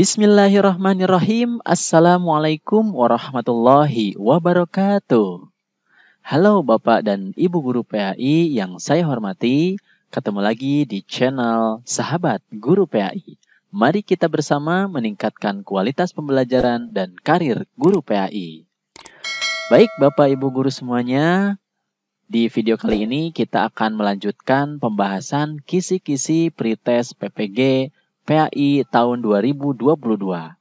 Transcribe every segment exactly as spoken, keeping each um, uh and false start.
Bismillahirrahmanirrahim. Assalamualaikum warahmatullahi wabarakatuh. Halo Bapak dan Ibu Guru P A I yang saya hormati. Ketemu lagi di channel Sahabat Guru P A I. Mari kita bersama meningkatkan kualitas pembelajaran dan karir Guru P A I. Baik Bapak Ibu Guru semuanya, di video kali ini kita akan melanjutkan pembahasan kisi-kisi pretest P P G P A I tahun dua ribu dua puluh dua.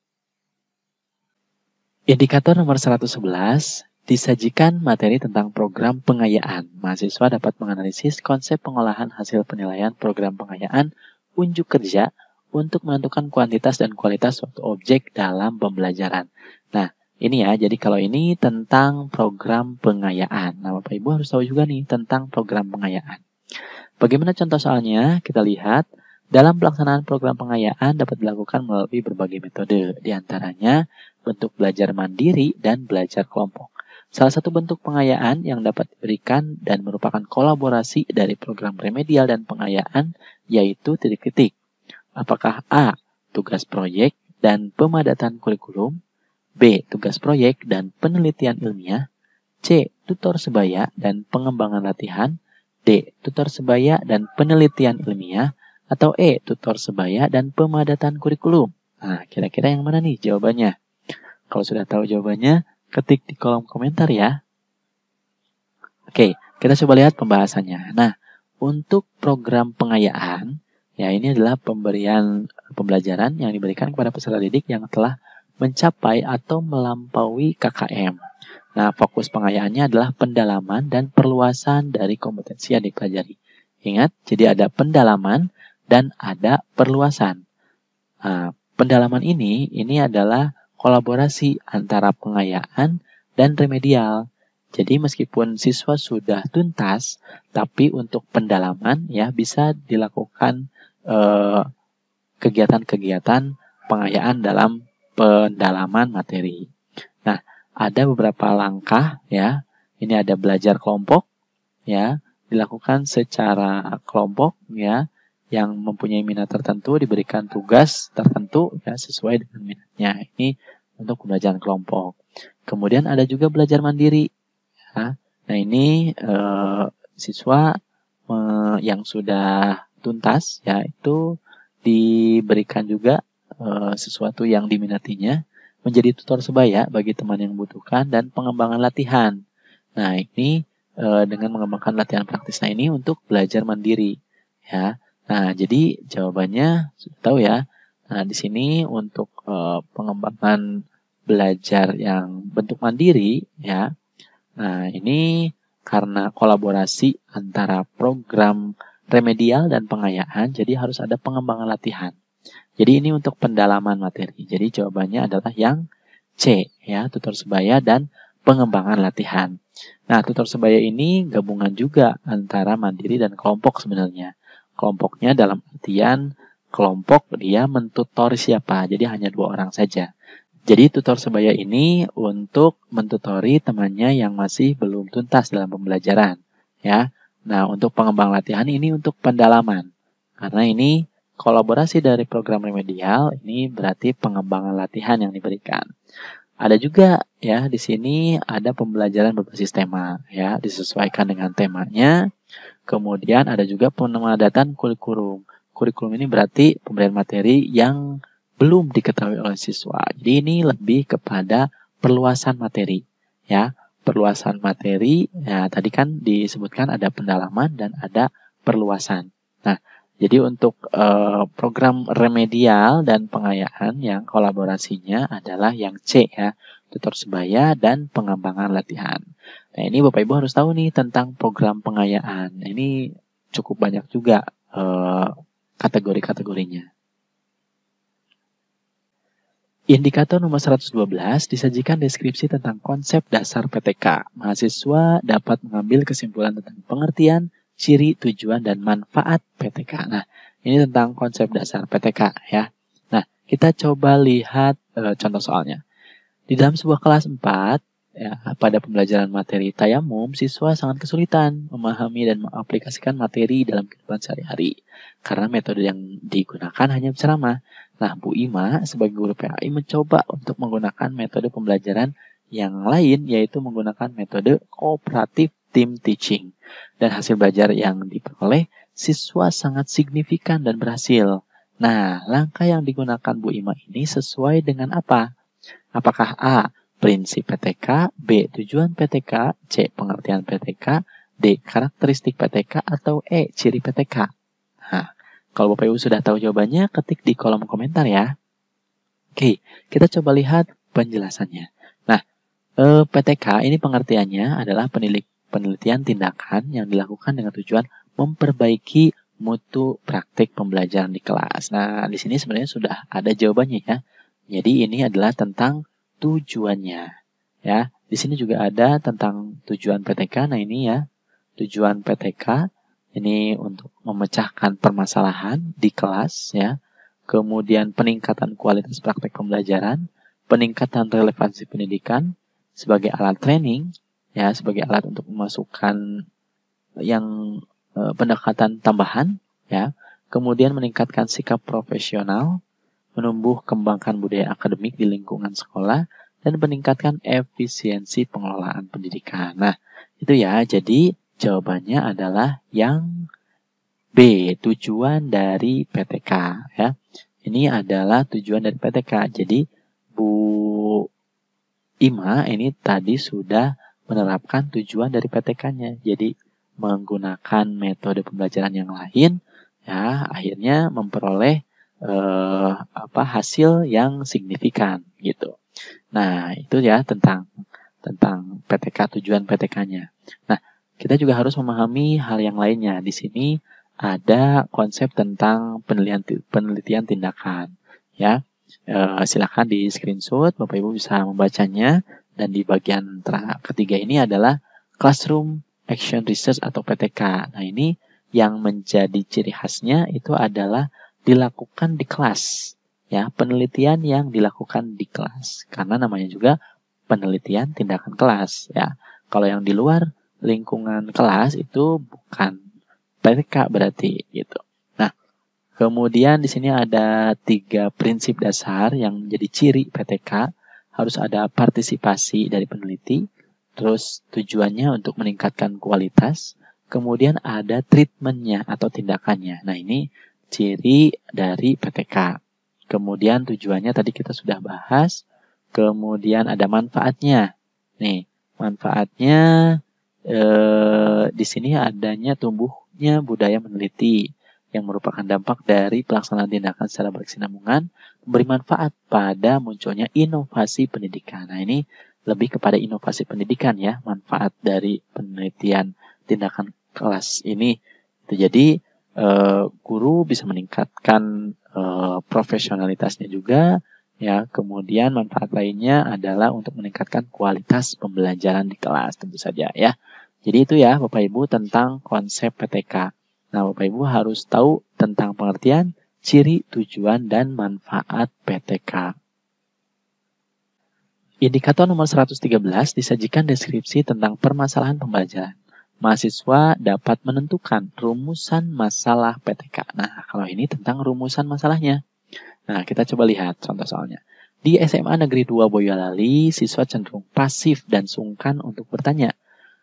Indikator nomor seratus sebelas, disajikan materi tentang program pengayaan. Mahasiswa dapat menganalisis konsep pengolahan hasil penilaian program pengayaan unjuk kerja untuk menentukan kuantitas dan kualitas suatu objek dalam pembelajaran. Nah, ini ya, jadi kalau ini tentang program pengayaan. Nah, Bapak Ibu harus tahu juga nih tentang program pengayaan. Bagaimana contoh soalnya? Kita lihat. Dalam pelaksanaan program pengayaan dapat dilakukan melalui berbagai metode, diantaranya bentuk belajar mandiri dan belajar kelompok. Salah satu bentuk pengayaan yang dapat diberikan dan merupakan kolaborasi dari program remedial dan pengayaan yaitu titik titik. Apakah A. Tugas proyek dan pemadatan kurikulum, B. Tugas proyek dan penelitian ilmiah, C. Tutor sebaya dan pengembangan latihan, D. Tutor sebaya dan penelitian ilmiah, atau E. Tutor sebaya dan pemadatan kurikulum. Nah, kira-kira yang mana nih jawabannya? Kalau sudah tahu jawabannya, ketik di kolom komentar ya. Oke, kita coba lihat pembahasannya. Nah, untuk program pengayaan, ya ini adalah pemberian pembelajaran yang diberikan kepada peserta didik yang telah mencapai atau melampaui K K M. Nah, fokus pengayaannya adalah pendalaman dan perluasan dari kompetensi yang dipelajari. Ingat, jadi ada pendalaman dan ada perluasan. Nah, pendalaman ini, ini adalah kolaborasi antara pengayaan dan remedial. Jadi meskipun siswa sudah tuntas, tapi untuk pendalaman ya bisa dilakukan kegiatan-kegiatan eh, pengayaan dalam pendalaman materi. Nah, ada beberapa langkah ya. Ini ada belajar kelompok ya, dilakukan secara kelompok ya. Yang mempunyai minat tertentu diberikan tugas tertentu ya, sesuai dengan minatnya. Ini untuk pembelajaran kelompok. Kemudian ada juga belajar mandiri. Ya. Nah ini eh, siswa eh, yang sudah tuntas ya itu diberikan juga eh, sesuatu yang diminatinya, menjadi tutor sebaya bagi teman yang membutuhkan dan pengembangan latihan. Nah ini eh, dengan mengembangkan latihan praktis. Nah ini untuk belajar mandiri ya. Nah, jadi jawabannya sudah tahu ya. Nah, di sini untuk e, pengembangan belajar yang bentuk mandiri ya. Nah, ini karena kolaborasi antara program remedial dan pengayaan, jadi harus ada pengembangan latihan. Jadi ini untuk pendalaman materi. Jadi jawabannya adalah yang C ya, tutor sebaya dan pengembangan latihan. Nah, tutor sebaya ini gabungan juga antara mandiri dan kelompok sebenarnya. Kelompoknya dalam artian kelompok dia mentutori siapa, jadi hanya dua orang saja. Jadi tutor sebaya ini untuk mentutori temannya yang masih belum tuntas dalam pembelajaran, ya. Nah untuk pengembang latihan ini untuk pendalaman, karena ini kolaborasi dari program remedial, ini berarti pengembangan latihan yang diberikan. Ada juga ya di sini ada pembelajaran berbasis tema, ya disesuaikan dengan temanya. Kemudian ada juga pemadatan kurikulum. Kurikulum ini berarti pemberian materi yang belum diketahui oleh siswa. Jadi ini lebih kepada perluasan materi, ya. Perluasan materi, ya tadi kan disebutkan ada pendalaman dan ada perluasan. Nah, jadi untuk eh, program remedial dan pengayaan yang kolaborasinya adalah yang C ya, tutor sebaya dan pengembangan latihan. Nah ini Bapak Ibu harus tahu nih tentang program pengayaan. Ini cukup banyak juga eh, kategori-kategorinya. Indikator nomor seratus dua belas, disajikan deskripsi tentang konsep dasar P T K. Mahasiswa dapat mengambil kesimpulan tentang pengertian, ciri, tujuan, dan manfaat P T K. Nah ini tentang konsep dasar P T K ya. Nah kita coba lihat eh, contoh soalnya. Di dalam sebuah kelas empat, ya, pada pembelajaran materi tayamum, siswa sangat kesulitan memahami dan mengaplikasikan materi dalam kehidupan sehari-hari. Karena metode yang digunakan hanya ceramah. Nah, Bu Ima sebagai guru P A I mencoba untuk menggunakan metode pembelajaran yang lain, yaitu menggunakan metode kooperatif team teaching. Dan hasil belajar yang diperoleh siswa sangat signifikan dan berhasil. Nah, langkah yang digunakan Bu Ima ini sesuai dengan apa? Apakah A. prinsip P T K, B. tujuan P T K, C. pengertian P T K, D. karakteristik P T K, atau E. ciri P T K? Nah, kalau Bapak Ibu sudah tahu jawabannya, ketik di kolom komentar ya. Oke, kita coba lihat penjelasannya. Nah, P T K ini pengertiannya adalah penelitian tindakan yang dilakukan dengan tujuan memperbaiki mutu praktik pembelajaran di kelas. Nah, di sini sebenarnya sudah ada jawabannya ya. Jadi ini adalah tentang tujuannya, ya. Di sini juga ada tentang tujuan P T K. Nah ini ya, tujuan P T K ini untuk memecahkan permasalahan di kelas, ya. Kemudian peningkatan kualitas praktek pembelajaran, peningkatan relevansi pendidikan sebagai alat training, ya, sebagai alat untuk memasukkan yang e, pendekatan tambahan, ya. Kemudian meningkatkan sikap profesional, menumbuh kembangkan budaya akademik di lingkungan sekolah, dan meningkatkan efisiensi pengelolaan pendidikan. Nah, itu ya. Jadi, jawabannya adalah yang B, tujuan dari P T K. Ya. Ini adalah tujuan dari P T K. Jadi, Bu Ima ini tadi sudah menerapkan tujuan dari P T K-nya. Jadi, menggunakan metode pembelajaran yang lain, ya, akhirnya memperoleh Eh, apa hasil yang signifikan gitu. Nah, itu ya tentang tentang P T K, tujuan P T K-nya. Nah, kita juga harus memahami hal yang lainnya. Di sini ada konsep tentang penelitian penelitian tindakan, ya. Eh, silahkan di screenshot, Bapak Ibu bisa membacanya, dan di bagian ketiga ini adalah Classroom Action Research atau P T K. Nah, ini yang menjadi ciri khasnya itu adalah dilakukan di kelas, ya, penelitian yang dilakukan di kelas, karena namanya juga penelitian tindakan kelas, ya. Kalau yang di luar lingkungan kelas itu bukan P T K berarti gitu. Nah, kemudian di sini ada tiga prinsip dasar yang menjadi ciri P T K. Harus ada partisipasi dari peneliti, terus tujuannya untuk meningkatkan kualitas, kemudian ada treatmentnya atau tindakannya. Nah, ini ciri dari P T K. Kemudian tujuannya tadi kita sudah bahas. Kemudian ada manfaatnya. Nih, manfaatnya eh, di sini adanya tumbuhnya budaya meneliti yang merupakan dampak dari pelaksanaan tindakan secara berkesinambungan, memberi manfaat pada munculnya inovasi pendidikan. Nah, ini lebih kepada inovasi pendidikan ya, manfaat dari penelitian tindakan kelas ini. Jadi Uh, guru bisa meningkatkan uh, profesionalitasnya juga, ya. Kemudian manfaat lainnya adalah untuk meningkatkan kualitas pembelajaran di kelas tentu saja, ya. Jadi itu ya Bapak Ibu tentang konsep P T K. Nah, Bapak Ibu harus tahu tentang pengertian, ciri, tujuan, dan manfaat P T K. Indikator nomor seratus tiga belas, disajikan deskripsi tentang permasalahan pembelajaran. Mahasiswa dapat menentukan rumusan masalah P T K. Nah, kalau ini tentang rumusan masalahnya. Nah, kita coba lihat contoh soalnya. Di S M A Negeri dua Boyolali, siswa cenderung pasif dan sungkan untuk bertanya.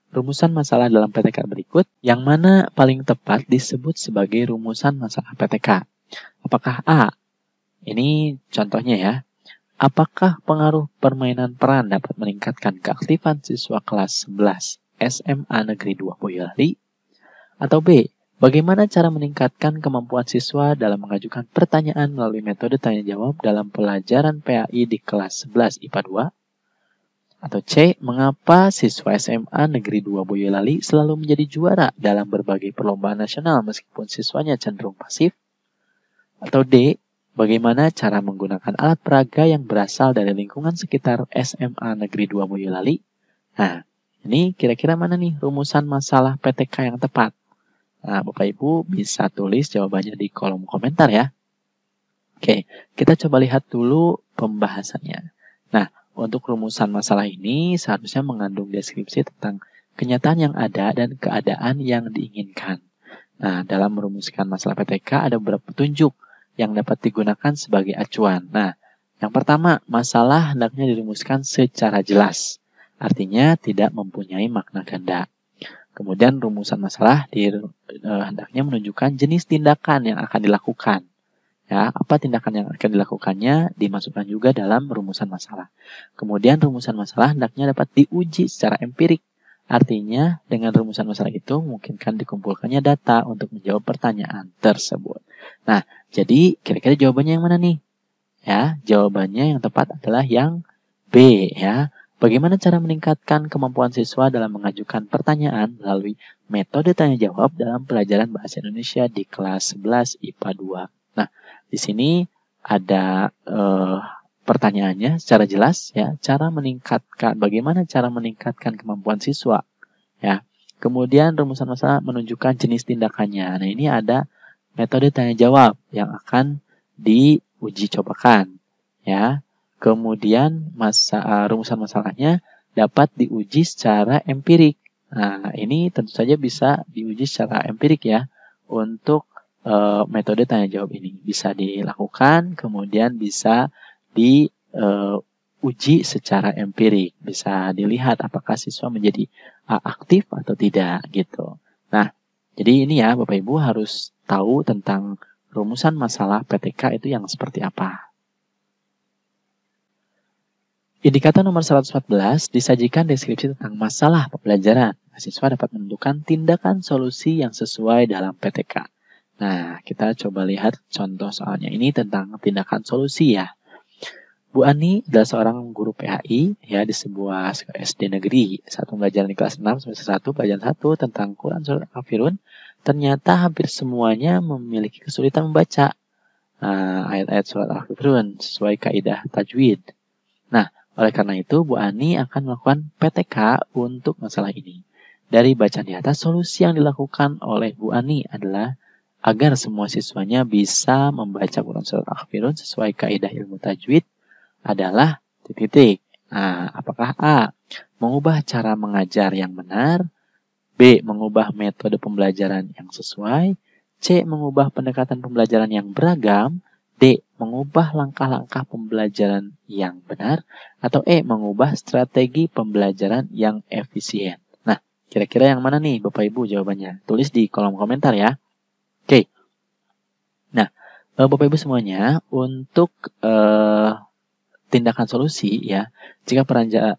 Rumusan masalah dalam P T K berikut, yang mana paling tepat disebut sebagai rumusan masalah P T K? Apakah A? Ini contohnya ya. Apakah pengaruh permainan peran dapat meningkatkan keaktifan siswa kelas sebelas? S M A Negeri dua Boyolali? Atau B, bagaimana cara meningkatkan kemampuan siswa dalam mengajukan pertanyaan melalui metode tanya jawab dalam pelajaran P A I di kelas sebelas I P A dua? Atau C, mengapa siswa S M A Negeri dua Boyolali selalu menjadi juara dalam berbagai perlombaan nasional meskipun siswanya cenderung pasif? Atau D, bagaimana cara menggunakan alat peraga yang berasal dari lingkungan sekitar S M A Negeri dua Boyolali? Nah, ini kira-kira mana nih rumusan masalah P T K yang tepat? Nah, Bapak Ibu bisa tulis jawabannya di kolom komentar ya. Oke, kita coba lihat dulu pembahasannya. Nah, untuk rumusan masalah ini seharusnya mengandung deskripsi tentang kenyataan yang ada dan keadaan yang diinginkan. Nah, dalam merumuskan masalah P T K ada beberapa petunjuk yang dapat digunakan sebagai acuan. Nah, yang pertama, masalah hendaknya dirumuskan secara jelas, artinya tidak mempunyai makna ganda. Kemudian rumusan masalah di, e, hendaknya menunjukkan jenis tindakan yang akan dilakukan. Ya, apa tindakan yang akan dilakukannya dimasukkan juga dalam rumusan masalah. Kemudian rumusan masalah hendaknya dapat diuji secara empirik. Artinya, dengan rumusan masalah itu memungkinkan dikumpulkannya data untuk menjawab pertanyaan tersebut. Nah, jadi kira-kira jawabannya yang mana nih? Ya, jawabannya yang tepat adalah yang B, ya. Bagaimana cara meningkatkan kemampuan siswa dalam mengajukan pertanyaan melalui metode tanya jawab dalam pelajaran bahasa Indonesia di kelas sebelas I P A dua? Nah, di sini ada eh, pertanyaannya secara jelas, ya, cara meningkatkan, bagaimana cara meningkatkan kemampuan siswa, ya. Kemudian rumusan masalah menunjukkan jenis tindakannya. Nah, ini ada metode tanya jawab yang akan diuji cobakan, ya. Kemudian masa, rumusan masalahnya dapat diuji secara empirik. Nah, ini tentu saja bisa diuji secara empirik, ya, untuk e, metode tanya jawab ini bisa dilakukan, kemudian bisa diuji uh, secara empirik, bisa dilihat apakah siswa menjadi uh, aktif atau tidak gitu. Nah, jadi ini ya Bapak Ibu harus tahu tentang rumusan masalah P T K itu yang seperti apa. Indikator nomor seratus empat belas, disajikan deskripsi tentang masalah pembelajaran. Siswa dapat menentukan tindakan solusi yang sesuai dalam P T K. Nah, kita coba lihat contoh soalnya ini tentang tindakan solusi, ya. Bu Ani adalah seorang guru P A I, ya, di sebuah S D negeri. Saat pembelajaran di kelas enam semester satu pelajaran satu tentang Quran surah Al-Kafirun, ternyata hampir semuanya memiliki kesulitan membaca uh, ayat-ayat surah Al-Kafirun sesuai kaidah tajwid. Nah, oleh karena itu Bu Ani akan melakukan P T K untuk masalah ini. Dari bacaan di atas, solusi yang dilakukan oleh Bu Ani adalah agar semua siswanya bisa membaca Quran surah Al-Kafirun sesuai kaidah ilmu tajwid adalah titik-titik. Nah, apakah A, mengubah cara mengajar yang benar, B, mengubah metode pembelajaran yang sesuai, C, mengubah pendekatan pembelajaran yang beragam, D, mengubah langkah-langkah pembelajaran yang benar, atau E, mengubah strategi pembelajaran yang efisien. Nah, kira-kira yang mana nih Bapak Ibu jawabannya? Tulis di kolom komentar, ya. Oke. Nah, Bapak Ibu semuanya, untuk eh, tindakan solusi, ya, jika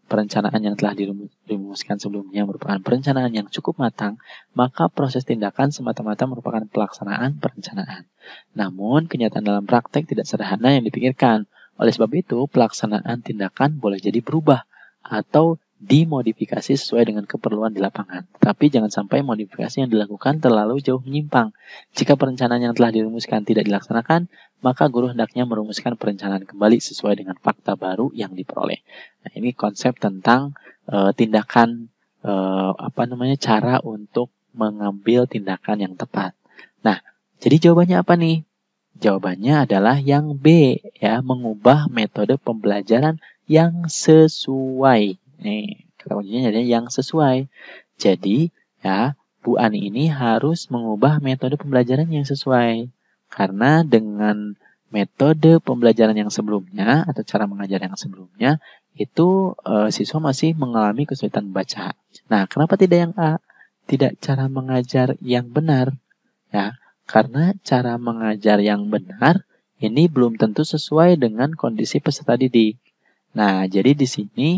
perencanaan yang telah dirumuskan sebelumnya merupakan perencanaan yang cukup matang, maka proses tindakan semata-mata merupakan pelaksanaan perencanaan. Namun, kenyataan dalam praktek tidak sederhana yang dipikirkan. Oleh sebab itu, pelaksanaan tindakan boleh jadi berubah atau dimodifikasi sesuai dengan keperluan di lapangan. Tapi jangan sampai modifikasi yang dilakukan terlalu jauh menyimpang. Jika perencanaan yang telah dirumuskan tidak dilaksanakan, maka guru hendaknya merumuskan perencanaan kembali sesuai dengan fakta baru yang diperoleh. Nah, ini konsep tentang e, tindakan, e, apa namanya, cara untuk mengambil tindakan yang tepat. Nah, jadi jawabannya apa nih? Jawabannya adalah yang B, ya, mengubah metode pembelajaran yang sesuai. Nih, kata kuncinya jadi yang sesuai. Jadi, ya, Bu Ani ini harus mengubah metode pembelajaran yang sesuai. Karena dengan metode pembelajaran yang sebelumnya atau cara mengajar yang sebelumnya itu e, siswa masih mengalami kesulitan membaca. Nah, kenapa tidak yang A? Tidak cara mengajar yang benar, ya. Karena cara mengajar yang benar ini belum tentu sesuai dengan kondisi peserta didik. Nah, jadi di sini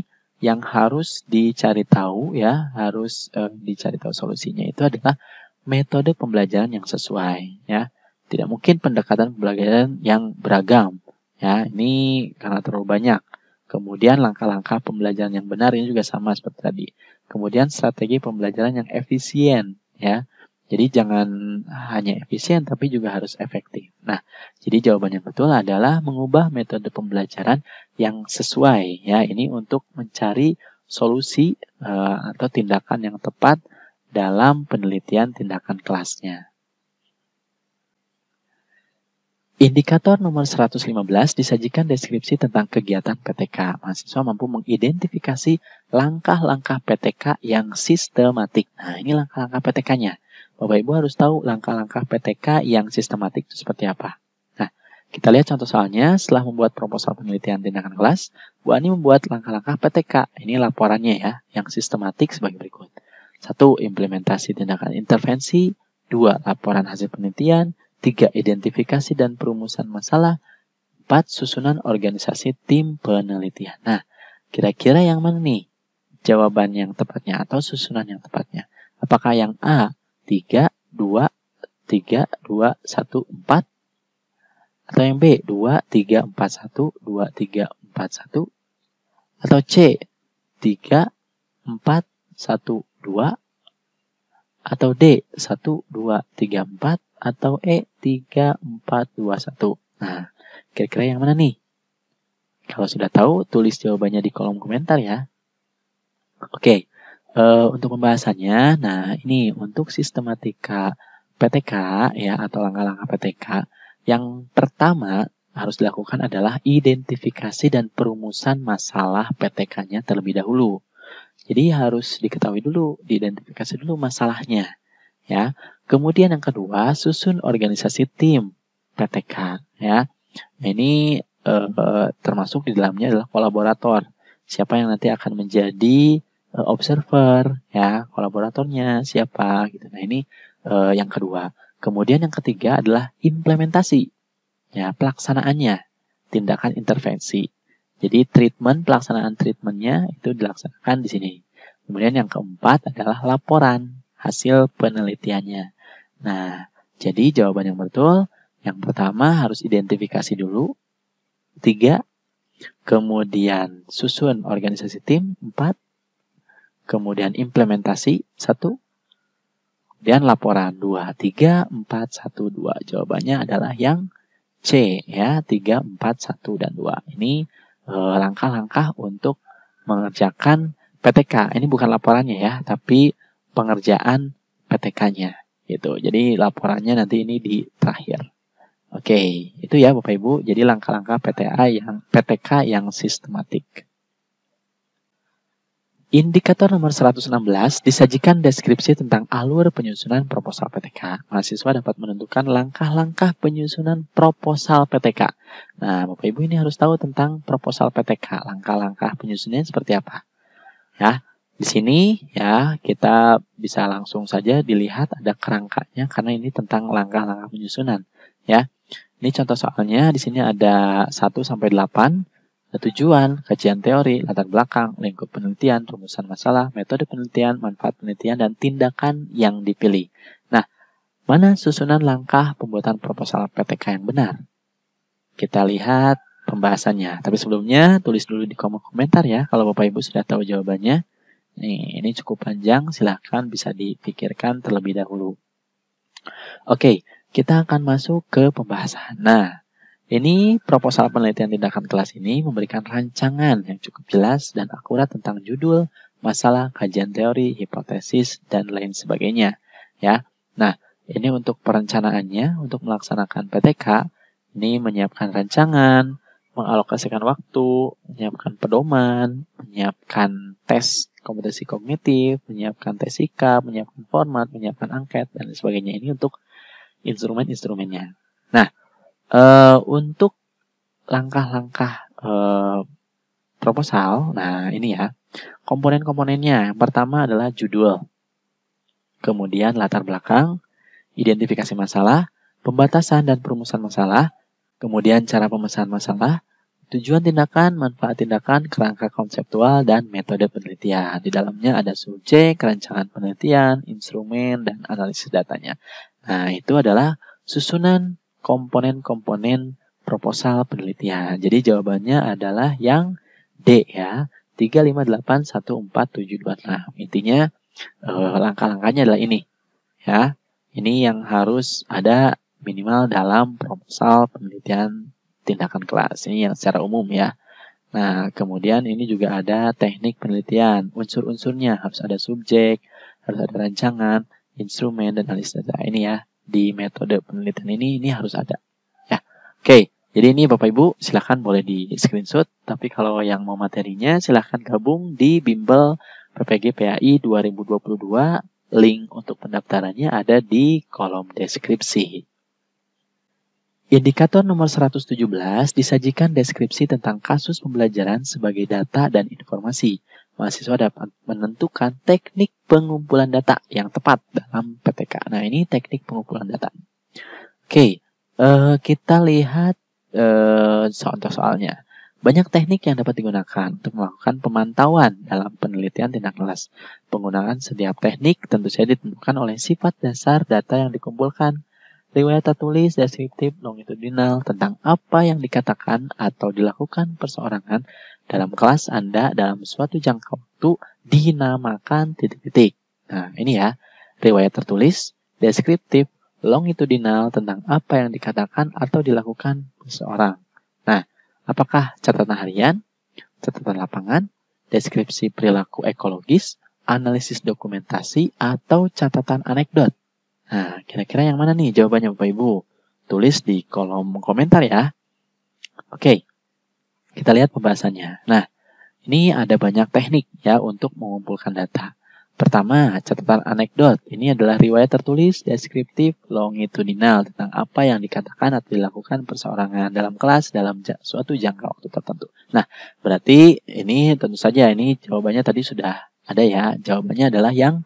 yang harus dicari tahu, ya, harus eh, dicari tahu solusinya itu adalah metode pembelajaran yang sesuai, ya. Tidak mungkin pendekatan pembelajaran yang beragam, ya, ini karena terlalu banyak. Kemudian langkah-langkah pembelajaran yang benar ini juga sama seperti tadi. Kemudian strategi pembelajaran yang efisien, ya. Jadi jangan hanya efisien tapi juga harus efektif. Nah, jadi jawaban yang betul adalah mengubah metode pembelajaran yang sesuai, ya. Ini untuk mencari solusi uh, atau tindakan yang tepat dalam penelitian tindakan kelasnya. Indikator nomor seratus lima belas, disajikan deskripsi tentang kegiatan P T K. Mahasiswa mampu mengidentifikasi langkah-langkah P T K yang sistematik. Nah, ini langkah-langkah P T K-nya. Bapak Ibu harus tahu langkah-langkah P T K yang sistematik itu seperti apa. Nah, Kita lihat contoh soalnya. Setelah membuat proposal penelitian tindakan kelas, Bu Ani membuat langkah-langkah P T K. Ini laporannya ya, yang sistematik sebagai berikut. satu. Implementasi tindakan intervensi. dua. Laporan hasil penelitian. tiga. Identifikasi dan perumusan masalah. empat. Susunan organisasi tim penelitian. Nah, kira-kira yang mana nih jawaban yang tepatnya atau susunan yang tepatnya? Apakah yang A, tiga, dua, tiga, dua, satu, empat? Atau yang B, dua, tiga, empat, satu, dua, tiga, empat, satu. Atau C, tiga, empat, satu, dua. Atau D, satu, dua, tiga, empat. Atau E, tiga, empat, dua, satu. Nah, kira-kira yang mana nih? Kalau sudah tahu, tulis jawabannya di kolom komentar ya. Oke, uh, untuk pembahasannya, nah ini untuk sistematika P T K ya, atau langkah-langkah P T K. Yang pertama harus dilakukan adalah identifikasi dan perumusan masalah P T K-nya terlebih dahulu. Jadi harus diketahui dulu, diidentifikasi dulu masalahnya, ya. Kemudian yang kedua, susun organisasi tim P T K, ya. Ini eh, termasuk di dalamnya adalah kolaborator. Siapa yang nanti akan menjadi eh, observer, ya, kolaboratornya siapa gitu. Nah, ini eh, yang kedua. Kemudian yang ketiga adalah implementasi, ya, pelaksanaannya, tindakan intervensi. Jadi treatment, pelaksanaan treatmentnya itu dilaksanakan di sini. Kemudian yang keempat adalah laporan hasil penelitiannya. Nah, jadi jawaban yang betul, yang pertama harus identifikasi dulu, tiga, kemudian susun organisasi tim, empat, kemudian implementasi, satu, kemudian laporan dua, tiga, empat, satu, dua. Jawabannya adalah yang C ya, tiga, empat, satu, dan dua. Ini langkah-langkah untuk mengerjakan P T K. Ini bukan laporannya ya, tapi pengerjaan P T K-nya gitu. Jadi laporannya nanti ini di terakhir. Oke, itu ya Bapak Ibu. Jadi langkah-langkah P T K yang P T K yang sistematik. Indikator nomor seratus enam belas, disajikan deskripsi tentang alur penyusunan proposal P T K. Mahasiswa dapat menentukan langkah-langkah penyusunan proposal P T K. Nah, Bapak Ibu ini harus tahu tentang proposal P T K, langkah-langkah penyusunannya seperti apa. Ya, di sini ya kita bisa langsung saja dilihat ada kerangkanya karena ini tentang langkah-langkah penyusunan, ya. Ini contoh soalnya, di sini ada satu sampai delapan. Tujuan, kajian teori, latar belakang, lingkup penelitian, rumusan masalah, metode penelitian, manfaat penelitian, dan tindakan yang dipilih. Nah, mana susunan langkah pembuatan proposal P T K yang benar? Kita lihat pembahasannya. Tapi sebelumnya, tulis dulu di kolom komentar ya, kalau Bapak Ibu sudah tahu jawabannya. Nih, ini cukup panjang, silahkan bisa dipikirkan terlebih dahulu. Oke, kita akan masuk ke pembahasan. Nah, ini proposal penelitian tindakan kelas ini memberikan rancangan yang cukup jelas dan akurat tentang judul, masalah, kajian teori, hipotesis, dan lain sebagainya. Ya, nah ini untuk perencanaannya, untuk melaksanakan P T K, ini menyiapkan rancangan, mengalokasikan waktu, menyiapkan pedoman, menyiapkan tes kompetensi kognitif, menyiapkan tes sikap, menyiapkan format, menyiapkan angket, dan sebagainya. Ini untuk instrumen-instrumennya. Nah, Uh, untuk langkah-langkah uh, proposal, nah ini ya, komponen-komponennya. Yang pertama adalah judul, kemudian latar belakang, identifikasi masalah, pembatasan dan perumusan masalah, kemudian cara pemecahan masalah, tujuan tindakan, manfaat tindakan, kerangka konseptual, dan metode penelitian. Di dalamnya ada subjek, rancangan penelitian, instrumen, dan analisis datanya. Nah, itu adalah susunan komponen-komponen proposal penelitian. Jadi jawabannya adalah yang D ya, tiga, lima, delapan, satu, empat, tujuh, dua, enam. Intinya eh, langkah-langkahnya adalah ini ya. Ini yang harus ada minimal dalam proposal penelitian tindakan kelas. Ini yang secara umum ya. Nah, kemudian ini juga ada teknik penelitian, unsur-unsurnya harus ada subjek, harus ada rancangan, instrumen, dan analisis data. Ini ya, di metode penelitian ini, ini harus ada ya. Oke, jadi ini Bapak Ibu silahkan boleh di screenshot, tapi kalau yang mau materinya silahkan gabung di bimbel P P G P A I dua ribu dua puluh dua. Link untuk pendaftarannya ada di kolom deskripsi. Indikator nomor seratus tujuh belas disajikan deskripsi tentang kasus pembelajaran sebagai data dan informasi. Mahasiswa dapat menentukan teknik pengumpulan data yang tepat dalam P T K. Nah, ini teknik pengumpulan data. Oke, uh, kita lihat uh, contoh soalnya. Banyak teknik yang dapat digunakan untuk melakukan pemantauan dalam penelitian tindak kelas. Penggunaan setiap teknik tentu saja ditentukan oleh sifat dasar data yang dikumpulkan. Riwayat tertulis, deskriptif, longitudinal tentang apa yang dikatakan atau dilakukan perseorangan dalam kelas Anda dalam suatu jangka waktu dinamakan titik-titik. Nah, ini ya. Riwayat tertulis, deskriptif, longitudinal tentang apa yang dikatakan atau dilakukan perseorang. Nah, apakah catatan harian, catatan lapangan, deskripsi perilaku ekologis, analisis dokumentasi, atau catatan anekdot? Nah, kira-kira yang mana nih jawabannya Bapak-Ibu? Tulis di kolom komentar ya. Oke, kita lihat pembahasannya. Nah, ini ada banyak teknik ya untuk mengumpulkan data. Pertama, catatan anekdot. Ini adalah riwayat tertulis, deskriptif, longitudinal tentang apa yang dikatakan atau dilakukan perseorangan dalam kelas dalam suatu jangka waktu tertentu. Nah, berarti ini tentu saja ini jawabannya tadi sudah ada ya. Jawabannya adalah yang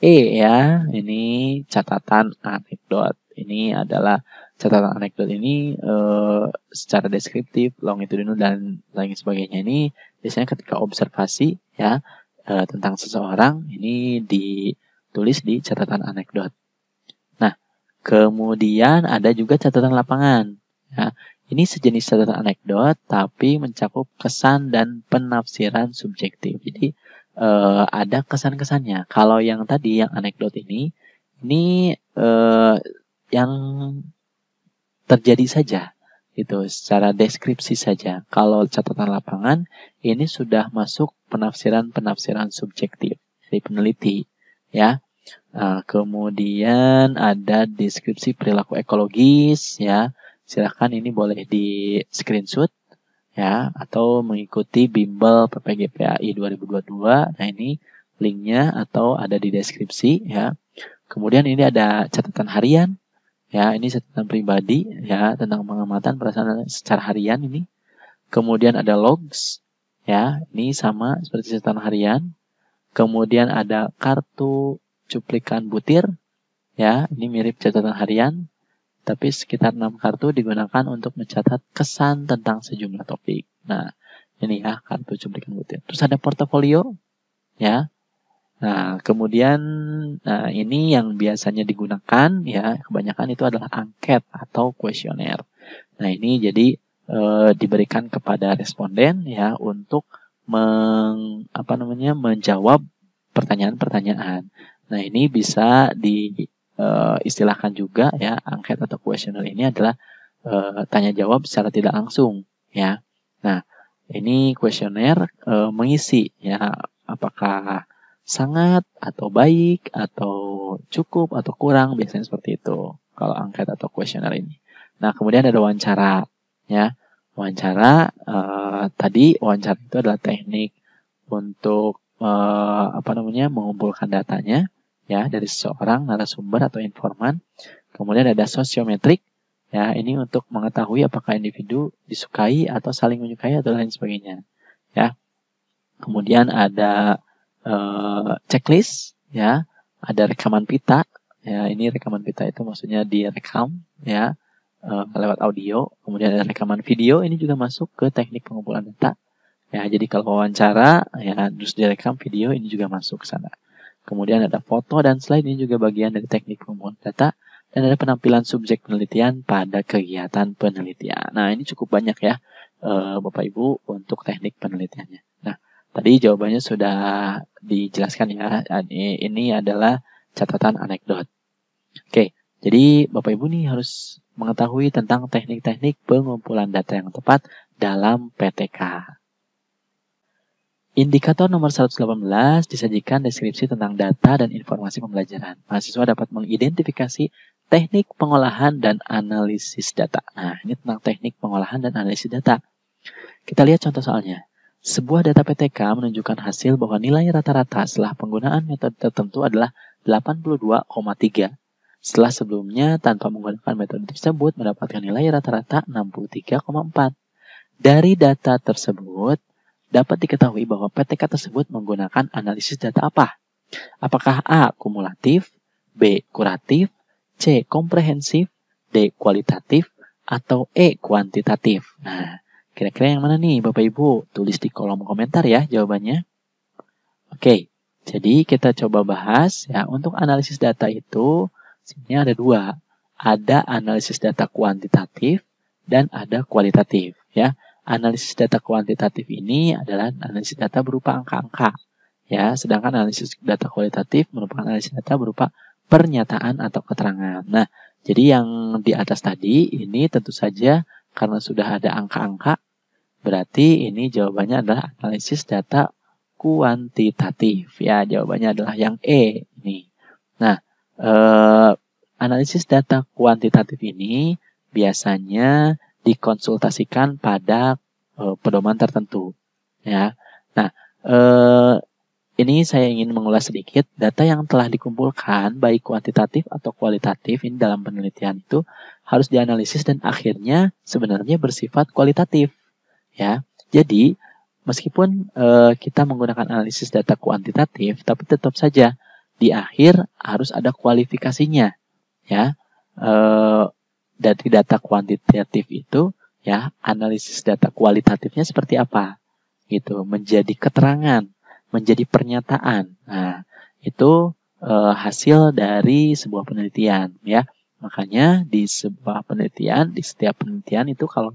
E ya. Ini catatan anekdot. Ini adalah catatan anekdot ini e, secara deskriptif, longitudinal dan lain sebagainya. Ini biasanya ketika observasi ya. Tentang seseorang, ini ditulis di catatan anekdot. Nah, kemudian ada juga catatan lapangan. Ya, ini sejenis catatan anekdot, tapi mencakup kesan dan penafsiran subjektif. Jadi, eh, ada kesan-kesannya. Kalau yang tadi, yang anekdot ini, ini eh, yang terjadi saja. Itu secara deskripsi saja. Kalau catatan lapangan ini sudah masuk penafsiran-penafsiran subjektif dari peneliti ya. Nah, kemudian ada deskripsi perilaku ekologis ya. Silahkan ini boleh di screenshot ya atau mengikuti bimbel P P G P A I dua ribu dua puluh dua. Nah, ini linknya atau ada di deskripsi ya. Kemudian ini ada catatan harian. Ya, ini catatan pribadi ya tentang pengamatan perasaan secara harian ini. Kemudian ada logs ya, ini sama seperti catatan harian. Kemudian ada kartu cuplikan butir ya, ini mirip catatan harian tapi sekitar enam kartu digunakan untuk mencatat kesan tentang sejumlah topik. Nah, ini ya kartu cuplikan butir. Terus ada portofolio ya. Nah, kemudian nah ini yang biasanya digunakan ya, kebanyakan itu adalah angket atau kuesioner. Nah, ini jadi e, diberikan kepada responden ya untuk meng, apa namanya menjawab pertanyaan-pertanyaan. Nah, ini bisa diistilahkan e, juga ya, angket atau kuesioner ini adalah e, tanya jawab secara tidak langsung ya. Nah, ini kuesioner e, mengisi ya apakah sangat atau baik atau cukup atau kurang, biasanya seperti itu kalau angket atau kuesioner ini. Nah, kemudian ada wawancara ya. Wawancara eh, tadi wawancara itu adalah teknik untuk eh, apa namanya mengumpulkan datanya ya dari seseorang narasumber atau informan. Kemudian ada sosiometrik ya, ini untuk mengetahui apakah individu disukai atau saling menyukai atau lain sebagainya ya. Kemudian ada Uh, checklist ya, ada rekaman pita ya, ini rekaman pita itu maksudnya direkam ya uh, lewat audio. Kemudian ada rekaman video, ini juga masuk ke teknik pengumpulan data ya, jadi kalau wawancara ya terus direkam video ini juga masuk ke sana. Kemudian ada foto dan slide, ini juga bagian dari teknik pengumpulan data. Dan ada penampilan subjek penelitian pada kegiatan penelitian. Nah, ini cukup banyak ya uh, Bapak Ibu untuk teknik penelitiannya. Nah, tadi jawabannya sudah dijelaskan ya, dan ini adalah catatan anekdot. Oke, jadi Bapak Ibu nih harus mengetahui tentang teknik-teknik pengumpulan data yang tepat dalam P T K. Indikator nomor seratus delapan belas disajikan deskripsi tentang data dan informasi pembelajaran. Mahasiswa dapat mengidentifikasi teknik pengolahan dan analisis data. Nah, ini tentang teknik pengolahan dan analisis data. Kita lihat contoh soalnya. Sebuah data P T K menunjukkan hasil bahwa nilai rata-rata setelah penggunaan metode tertentu adalah delapan puluh dua koma tiga. setelah sebelumnya tanpa menggunakan metode tersebut mendapatkan nilai rata-rata enam puluh tiga koma empat. Dari data tersebut, dapat diketahui bahwa P T K tersebut menggunakan analisis data apa? Apakah A. kumulatif, B. kuratif, C. komprehensif, D. kualitatif, atau E. kuantitatif? Nah, kira-kira yang mana nih Bapak Ibu? Tulis di kolom komentar ya jawabannya. Oke, jadi kita coba bahas ya. Untuk analisis data itu, sini ada dua, ada analisis data kuantitatif dan ada kualitatif ya. Analisis data kuantitatif ini adalah analisis data berupa angka-angka ya, sedangkan analisis data kualitatif merupakan analisis data berupa pernyataan atau keterangan. Nah, jadi yang di atas tadi ini tentu saja karena sudah ada angka-angka, berarti ini jawabannya adalah analisis data kuantitatif ya, jawabannya adalah yang E ini. Nah, Eh, analisis data kuantitatif ini biasanya dikonsultasikan pada eh, pedoman tertentu ya. Nah, eh, ini saya ingin mengulas sedikit data yang telah dikumpulkan baik kuantitatif atau kualitatif ini dalam penelitian itu harus dianalisis dan akhirnya sebenarnya bersifat kualitatif ya. Jadi meskipun eh, kita menggunakan analisis data kuantitatif, tapi tetap saja di akhir harus ada kualifikasinya ya. E, dari data kuantitatif itu ya, analisis data kualitatifnya seperti apa gitu, menjadi keterangan, menjadi pernyataan. Nah, itu e, hasil dari sebuah penelitian ya. Makanya di sebuah penelitian, di setiap penelitian itu kalau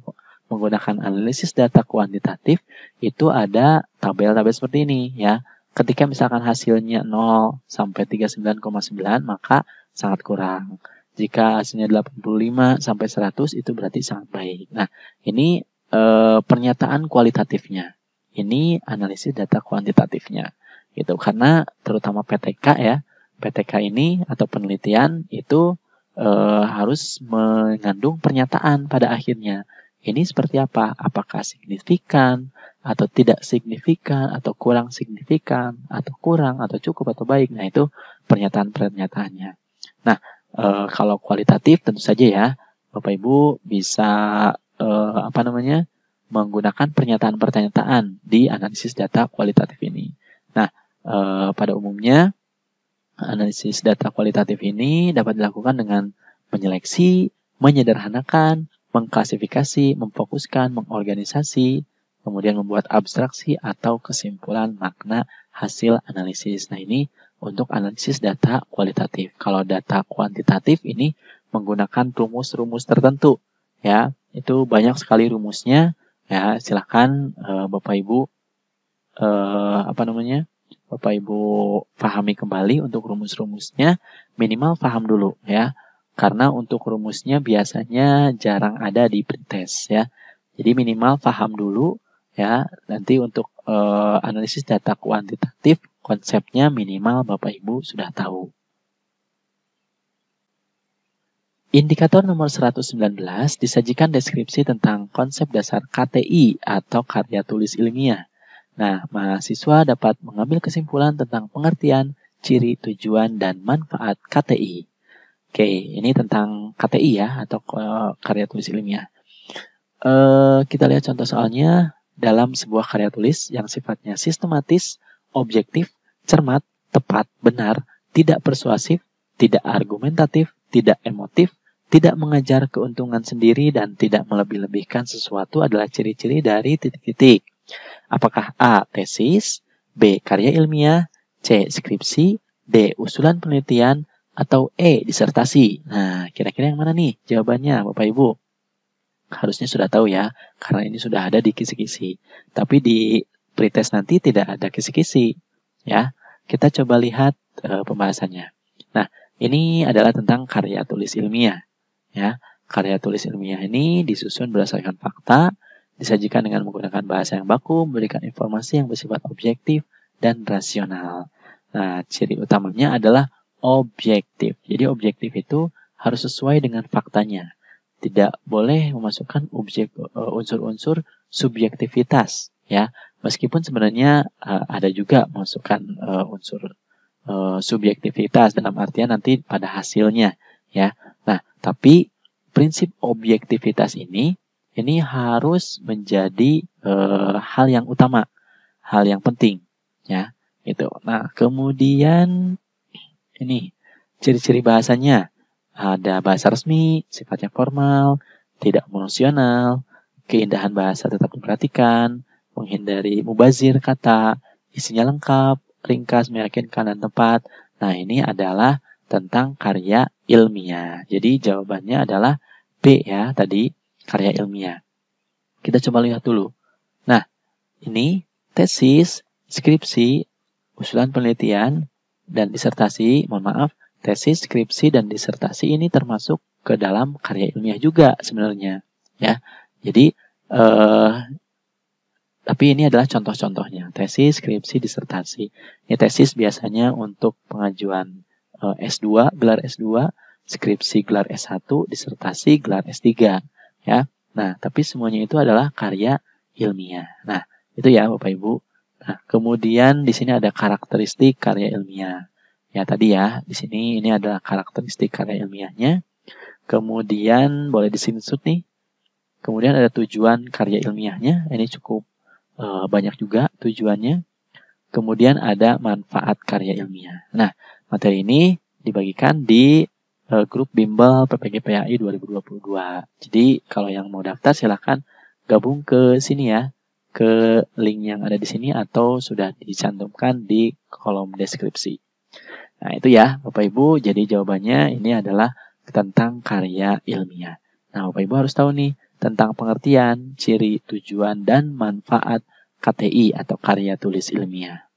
menggunakan analisis data kuantitatif itu ada tabel-tabel seperti ini ya. Ketika misalkan hasilnya nol sampai tiga puluh sembilan koma sembilan maka sangat kurang. Jika hasilnya delapan puluh lima sampai seratus itu berarti sangat baik. Nah, ini e, pernyataan kualitatifnya. Ini analisis data kuantitatifnya. Gitu, karena terutama P T K ya. P T K ini atau penelitian itu e, harus mengandung pernyataan pada akhirnya. Ini seperti apa? Apakah signifikan atau tidak signifikan atau kurang signifikan atau kurang atau cukup atau baik? Nah, itu pernyataan-pernyataannya. Nah, e, kalau kualitatif tentu saja ya, Bapak Ibu bisa e, apa namanya? menggunakan pernyataan-pernyataan di analisis data kualitatif ini. Nah, e, pada umumnya analisis data kualitatif ini dapat dilakukan dengan menyeleksi, menyederhanakan, mengklasifikasi, memfokuskan, mengorganisasi, kemudian membuat abstraksi atau kesimpulan makna hasil analisis. Nah, ini untuk analisis data kualitatif. Kalau data kuantitatif ini menggunakan rumus-rumus tertentu ya. Itu banyak sekali rumusnya ya. Silahkan eh, Bapak Ibu eh, apa namanya? Bapak Ibu pahami kembali untuk rumus-rumusnya, minimal paham dulu ya. Karena untuk rumusnya biasanya jarang ada di pretest ya. Jadi minimal paham dulu ya. Nanti untuk e, analisis data kuantitatif konsepnya minimal Bapak Ibu sudah tahu. Indikator nomor seratus sembilan belas disajikan deskripsi tentang konsep dasar K T I atau karya tulis ilmiah. Nah, mahasiswa dapat mengambil kesimpulan tentang pengertian, ciri, tujuan, dan manfaat K T I. Oke, ini tentang K T I ya, atau karya tulis ilmiah. E, kita lihat contoh soalnya. Dalam sebuah karya tulis yang sifatnya sistematis, objektif, cermat, tepat, benar, tidak persuasif, tidak argumentatif, tidak emotif, tidak mengejar keuntungan sendiri, dan tidak melebih-lebihkan sesuatu adalah ciri-ciri dari titik-titik. Apakah A. tesis, B. karya ilmiah, C. skripsi, D. usulan penelitian, atau E. disertasi? Nah, kira-kira yang mana nih jawabannya Bapak Ibu? Harusnya sudah tahu ya, karena ini sudah ada di kisi-kisi. Tapi di pretest nanti tidak ada kisi-kisi ya. Kita coba lihat e, pembahasannya. Nah, ini adalah tentang karya tulis ilmiah ya. Karya tulis ilmiah ini disusun berdasarkan fakta, disajikan dengan menggunakan bahasa yang baku, memberikan informasi yang bersifat objektif dan rasional. Nah, ciri utamanya adalah objektif. Jadi objektif itu harus sesuai dengan faktanya. Tidak boleh memasukkan unsur-unsur subjektivitas ya. Meskipun sebenarnya uh, ada juga masukkan uh, unsur uh, subjektivitas dalam artian nanti pada hasilnya ya. Nah, tapi prinsip objektivitas ini ini harus menjadi e, hal yang utama, hal yang penting, ya. Gitu. Nah, kemudian ini ciri-ciri bahasanya. Ada bahasa resmi, sifatnya formal, tidak emosional, keindahan bahasa tetap diperhatikan, menghindari mubazir kata, isinya lengkap, ringkas, meyakinkan, dan tepat. Nah, ini adalah tentang karya ilmiah. Jadi, jawabannya adalah B ya, tadi karya ilmiah. Kita coba lihat dulu. Nah, ini tesis, skripsi, usulan penelitian, dan disertasi, mohon maaf, tesis, skripsi, dan disertasi ini termasuk ke dalam karya ilmiah juga sebenarnya, ya. Jadi, eh, tapi ini adalah contoh-contohnya. Tesis, skripsi, disertasi. Ini tesis biasanya untuk pengajuan eh, S dua, gelar S dua, skripsi gelar S satu, disertasi gelar S tiga, ya. Nah, tapi semuanya itu adalah karya ilmiah. Nah, itu ya Bapak Ibu. Nah, kemudian di sini ada karakteristik karya ilmiah. Ya tadi ya, di sini ini adalah karakteristik karya ilmiahnya. Kemudian boleh disingkat nih. Kemudian ada tujuan karya ilmiahnya. Ini cukup e, banyak juga tujuannya. Kemudian ada manfaat karya ilmiah. Nah, materi ini dibagikan di e, grup bimbel P P G P A I dua ribu dua puluh dua. Jadi kalau yang mau daftar silahkan gabung ke sini ya, ke link yang ada di sini atau sudah dicantumkan di kolom deskripsi. Nah, itu ya Bapak Ibu, jadi jawabannya ini adalah tentang karya ilmiah. Nah, Bapak Ibu harus tahu nih tentang pengertian, ciri, tujuan, dan manfaat K T I atau karya tulis ilmiah.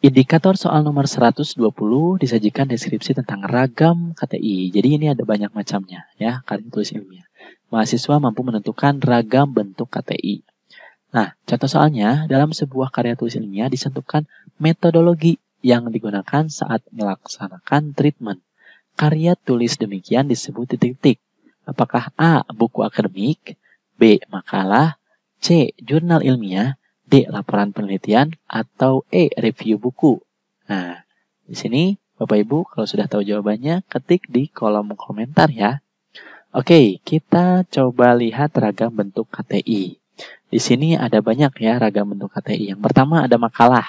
Indikator soal nomor seratus dua puluh disajikan deskripsi tentang ragam K T I. Jadi ini ada banyak macamnya ya, karya tulis ilmiah. Mahasiswa mampu menentukan ragam bentuk K T I. Nah, contoh soalnya, dalam sebuah karya tulis ilmiah disentuhkan metodologi yang digunakan saat melaksanakan treatment. Karya tulis demikian disebut titik-titik. Apakah A. buku akademik, B. makalah, C. jurnal ilmiah, D. laporan penelitian, atau E. review buku. Nah, di sini Bapak Ibu kalau sudah tahu jawabannya, ketik di kolom komentar ya. Oke, kita coba lihat ragam bentuk K T I. Di sini ada banyak ya ragam bentuk K T I. Yang pertama ada makalah.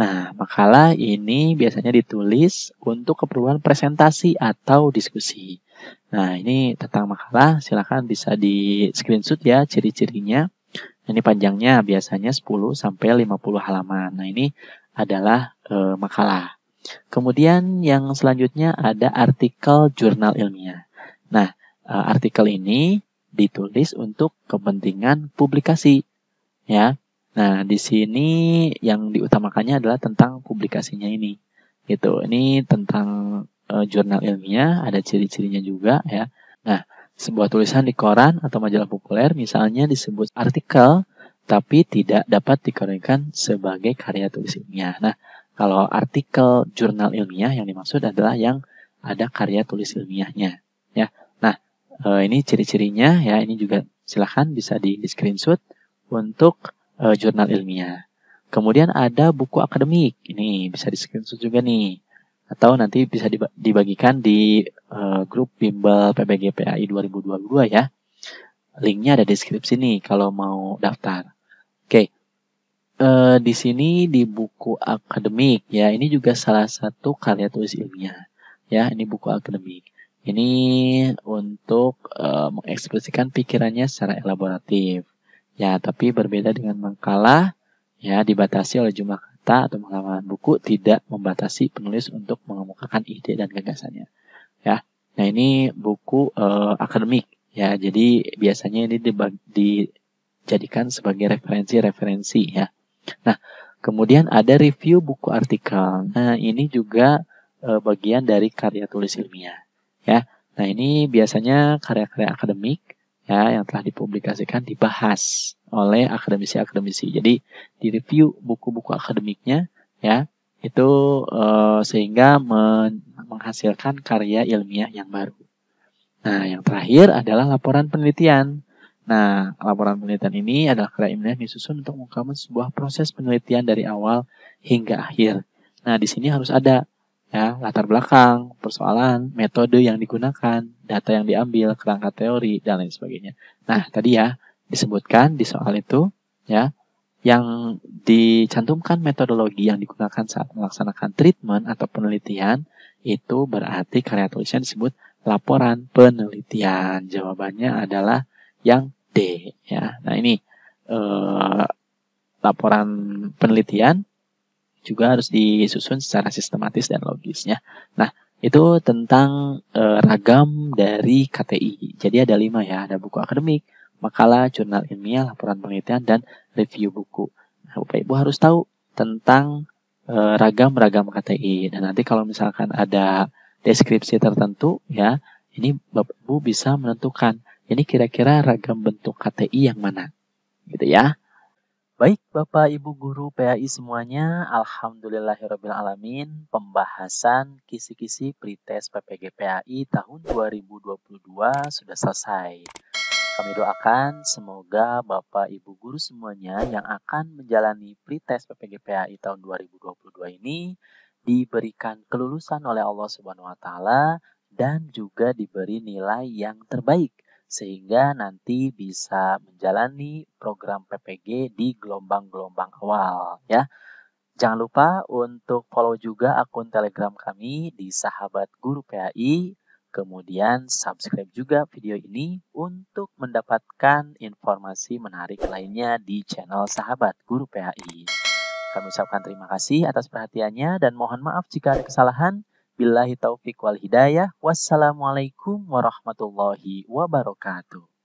Nah, makalah ini biasanya ditulis untuk keperluan presentasi atau diskusi. Nah, ini tentang makalah, silahkan bisa di screenshot ya ciri-cirinya. Ini panjangnya biasanya sepuluh sampai lima puluh halaman. Nah, ini adalah e, makalah. Kemudian yang selanjutnya ada artikel jurnal ilmiah. Nah, e, artikel ini ditulis untuk kepentingan publikasi, ya. Nah, di sini yang diutamakannya adalah tentang publikasinya ini, gitu. Ini tentang e, jurnal ilmiah, ada ciri-cirinya juga, ya. Nah, sebuah tulisan di koran atau majalah populer, misalnya disebut artikel, tapi tidak dapat dikategorikan sebagai karya tulis ilmiah. Nah, kalau artikel jurnal ilmiah yang dimaksud adalah yang ada karya tulis ilmiahnya, ya. Nah, Uh, ini ciri-cirinya ya, ini juga silahkan bisa di screenshot untuk uh, jurnal ilmiah. Kemudian ada buku akademik, ini bisa di screenshot juga nih. Atau nanti bisa dib- dibagikan di uh, grup bimbel P P G P A I dua ribu dua puluh dua ya. Linknya ada di deskripsi nih kalau mau daftar. Oke, okay. uh, di sini di buku akademik ya, ini juga salah satu karya tulis ilmiah. Ya, ini buku akademik. Ini untuk e, mengekspresikan pikirannya secara elaboratif. Ya, tapi berbeda dengan makalah, ya, dibatasi oleh jumlah kata atau halaman buku, tidak membatasi penulis untuk mengemukakan ide dan gagasannya. Ya. Nah, ini buku e, akademik ya. Jadi biasanya ini dibagi, dijadikan sebagai referensi-referensi ya. Nah, kemudian ada review buku artikel. Nah, ini juga e, bagian dari karya tulis ilmiah. Ya, nah ini biasanya karya-karya akademik ya yang telah dipublikasikan dibahas oleh akademisi-akademisi. Jadi direview buku-buku akademiknya ya itu eh, sehingga men- menghasilkan karya ilmiah yang baru. Nah, yang terakhir adalah laporan penelitian. Nah, laporan penelitian ini adalah karya ilmiah disusun untuk mengungkapkan sebuah proses penelitian dari awal hingga akhir. Nah, di sini harus ada ya, latar belakang, persoalan, metode yang digunakan, data yang diambil, kerangka teori, dan lain sebagainya. Nah, tadi ya, disebutkan di soal itu, ya, yang dicantumkan metodologi yang digunakan saat melaksanakan treatment atau penelitian, itu berarti karya tulisnya disebut laporan penelitian. Jawabannya adalah yang D, ya. Nah, ini eh, laporan penelitian juga harus disusun secara sistematis dan logisnya. Nah, itu tentang e, ragam dari K T I. Jadi ada lima ya, ada buku akademik, makalah, jurnal ilmiah, laporan penelitian, dan review buku. Nah, Bapak Ibu harus tahu tentang ragam-ragam e, K T I. Dan nanti kalau misalkan ada deskripsi tertentu ya, ini Bapak Ibu bisa menentukan ini kira-kira ragam bentuk K T I yang mana, gitu ya. Baik, Bapak Ibu Guru P A I semuanya, alhamdulillahirrabbilalamin, pembahasan kisi-kisi pretest P P G P A I tahun dua ribu dua puluh dua sudah selesai. Kami doakan semoga Bapak Ibu Guru semuanya yang akan menjalani pretest P P G P A I tahun dua ribu dua puluh dua ini diberikan kelulusan oleh Allah Subhanahu wa Ta'ala dan juga diberi nilai yang terbaik, sehingga nanti bisa menjalani program P P G di gelombang-gelombang awal, ya. Jangan lupa untuk follow juga akun Telegram kami di Sahabat Guru P A I, kemudian subscribe juga video ini untuk mendapatkan informasi menarik lainnya di channel Sahabat Guru P A I. Kami ucapkan terima kasih atas perhatiannya dan mohon maaf jika ada kesalahan. Billahi taufiq wal hidayah. Wassalamualaikum warahmatullahi wabarakatuh.